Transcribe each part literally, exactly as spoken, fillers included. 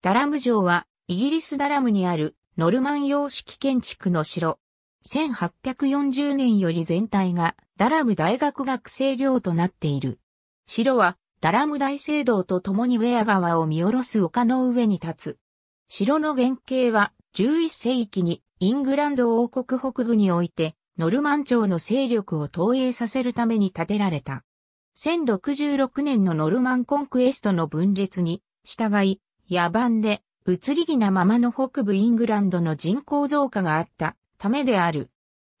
ダラム城は、イギリスダラムにあるノルマン様式建築の城。せんはっぴゃくよんじゅうねんより全体がダラム大学学生寮となっている。城はダラム大聖堂と共にウェア川を見下ろす丘の上に立つ。城の原型はじゅういっせいきにイングランド王国北部においてノルマン朝の勢力を投影させるために建てられた。せんろくじゅうろくねんのノルマンコンクエストの分裂に従い、野蛮で、移り気なままの北部イングランドの人口増加があったためである。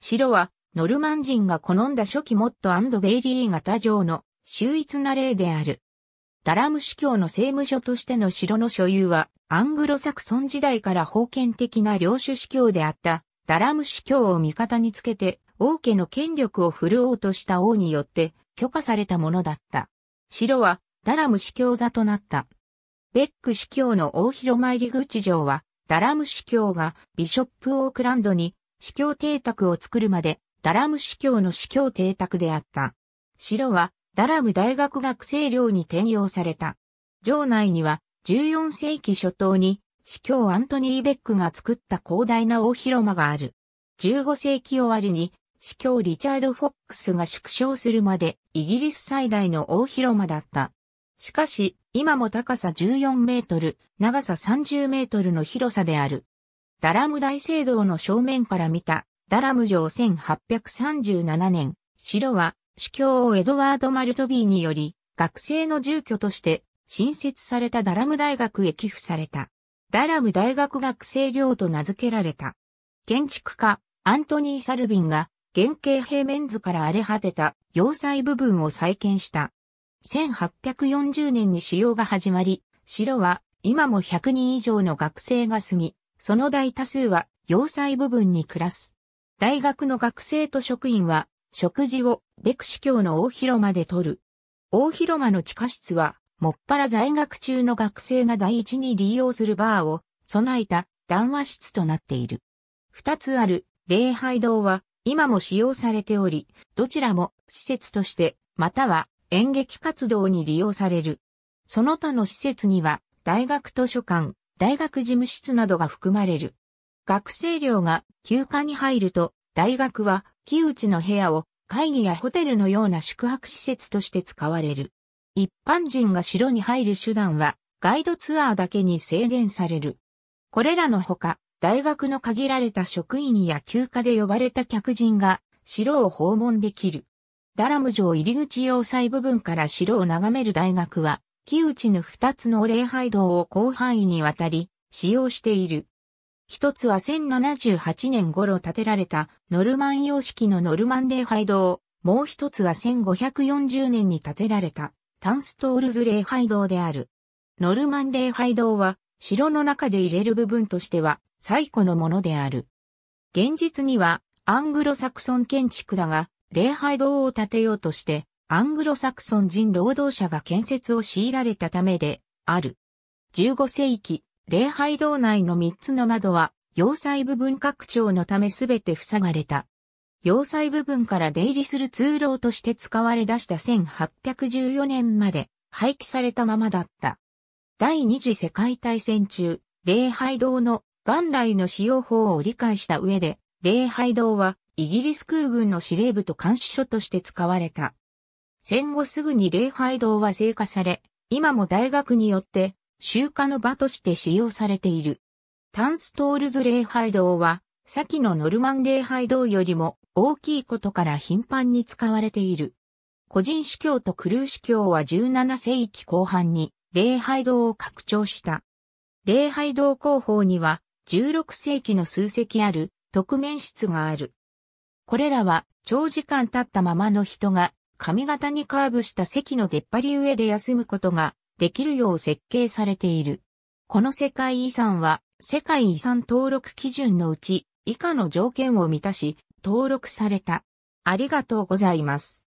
城は、ノルマン人が好んだ初期モット&ベイリー型城の秀逸な例である。ダラム司教の政務所としての城の所有は、アングロサクソン時代から封建的な領主司教であった、ダラム司教を味方につけて、王家の権力を振るおうとした王によって許可されたものだった。城は、ダラム司教座となった。ベック司教の大広間入り口城は、ダラム司教がビショップ・オークランドに司教邸宅を作るまで、ダラム司教の司教邸宅であった。城は、ダラム大学学生寮に転用された。城内には、じゅうよんせいき初頭に、司教アントニー・ベックが作った広大な大広間がある。じゅうごせいき終わりに、司教リチャード・フォックスが縮小するまで、イギリス最大の大広間だった。しかし、今も高さじゅうよんメートル、長ささんじゅうメートルの広さである。ダラム大聖堂の正面から見た、ダラム城せんはっぴゃくさんじゅうななねん、城は、司教エドワード・マルトビーにより、学生の住居として、新設されたダラム大学へ寄付された。ダラム大学学生寮と名付けられた。建築家、アントニー・サルビンが、原型平面図から荒れ果てた、要塞部分を再建した。せんはっぴゃくよんじゅうねんに使用が始まり、城は今もひゃくにんいじょうの学生が住み、その大多数は要塞部分に暮らす。大学の学生と職員は食事をベク司教の大広間でとる。大広間の地下室は、もっぱら在学中の学生が第一に利用するバーを備えた談話室となっている。二つある礼拝堂は今も使用されており、どちらも施設として、または演劇活動に利用される。その他の施設には、大学図書館、大学事務室などが含まれる。学生寮が休暇に入ると、大学は木内の部屋を会議やホテルのような宿泊施設として使われる。一般人が城に入る手段は、ガイドツアーだけに制限される。これらのほか、大学の限られた職員や休暇で呼ばれた客人が、城を訪問できる。ダラム城入り口要塞部分から城を眺める大学は、木内の二つの礼拝堂を広範囲にわたり使用している。一つはせんななじゅうはちねん頃建てられたノルマン様式のノルマン礼拝堂、もう一つはせんごひゃくよんじゅうねんに建てられたタンストールズ礼拝堂である。ノルマン礼拝堂は城の中で入れる部分としては最古のものである。現実にはアングロサクソン建築だが、礼拝堂を建てようとして、アングロサクソン人労働者が建設を強いられたためで、ある。じゅうごせいき、礼拝堂内のみっつの窓は、要塞部分拡張のためすべて塞がれた。要塞部分から出入りする通路として使われ出したせんはっぴゃくじゅうよねんまで、廃棄されたままだった。第二次世界大戦中、礼拝堂の元来の使用法を理解した上で、礼拝堂は、イギリス空軍の司令部と監視所として使われた。戦後すぐに礼拝堂は聖化され、今も大学によって集会の場として使用されている。タンストールズ礼拝堂は、先のノルマン礼拝堂よりも大きいことから頻繁に使われている。個人司教とクルー司教はじゅうななせいきこう半に礼拝堂を拡張した。礼拝堂後方にはじゅうろくせいきの数隻ある特面室がある。これらは長時間経ったままの人が髪型にカーブした席の出っ張り上で休むことができるよう設計されている。この世界遺産は世界遺産登録基準のうち以下の条件を満たし登録された。ありがとうございます。